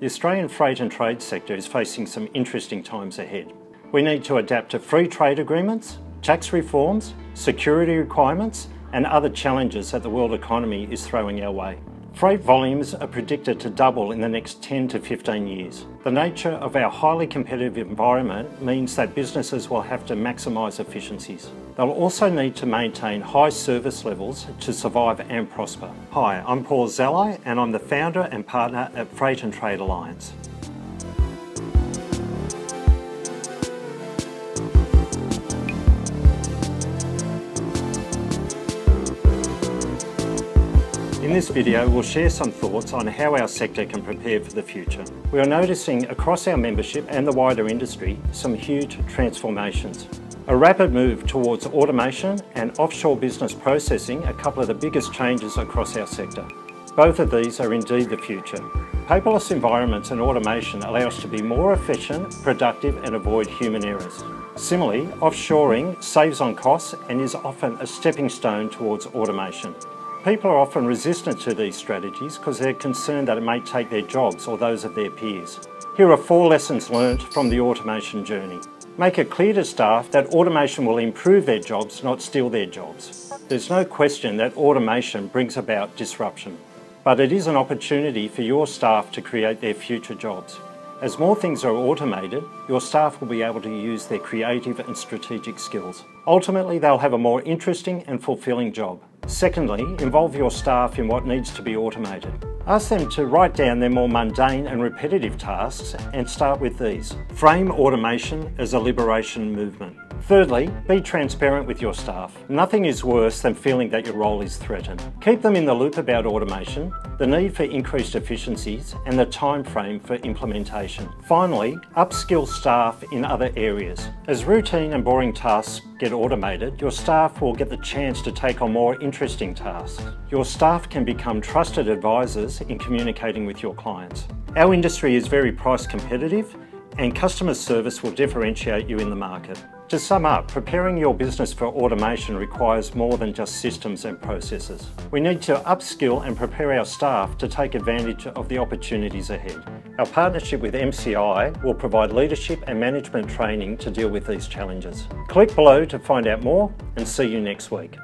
The Australian freight and trade sector is facing some interesting times ahead. We need to adapt to free trade agreements, tax reforms, security requirements, and other challenges that the world economy is throwing our way. Freight volumes are predicted to double in the next 10 to 15 years. The nature of our highly competitive environment means that businesses will have to maximise efficiencies. They'll also need to maintain high service levels to survive and prosper. Hi, I'm Paul Zalai and I'm the founder and partner at Freight and Trade Alliance. In this video, we'll share some thoughts on how our sector can prepare for the future. We are noticing across our membership and the wider industry some huge transformations. A rapid move towards automation and offshore business processing are a couple of the biggest changes across our sector. Both of these are indeed the future. Paperless environments and automation allow us to be more efficient, productive and avoid human errors. Similarly, offshoring saves on costs and is often a stepping stone towards automation. People are often resistant to these strategies because they're concerned that it may take their jobs or those of their peers. Here are 4 lessons learnt from the automation journey. Make it clear to staff that automation will improve their jobs, not steal their jobs. There's no question that automation brings about disruption, but it is an opportunity for your staff to create their future jobs. As more things are automated, your staff will be able to use their creative and strategic skills. Ultimately, they'll have a more interesting and fulfilling job. Secondly, involve your staff in what needs to be automated. Ask them to write down their more mundane and repetitive tasks and start with these. Frame automation as a liberation movement. Thirdly, be transparent with your staff. Nothing is worse than feeling that your role is threatened. Keep them in the loop about automation, the need for increased efficiencies, and the time frame for implementation. Finally, upskill staff in other areas. As routine and boring tasks get automated, your staff will get the chance to take on more interesting tasks. Your staff can become trusted advisors in communicating with your clients. Our industry is very price competitive, and customer service will differentiate you in the market. To sum up, preparing your business for automation requires more than just systems and processes. We need to upskill and prepare our staff to take advantage of the opportunities ahead. Our partnership with MCI will provide leadership and management training to deal with these challenges. Click below to find out more and see you next week.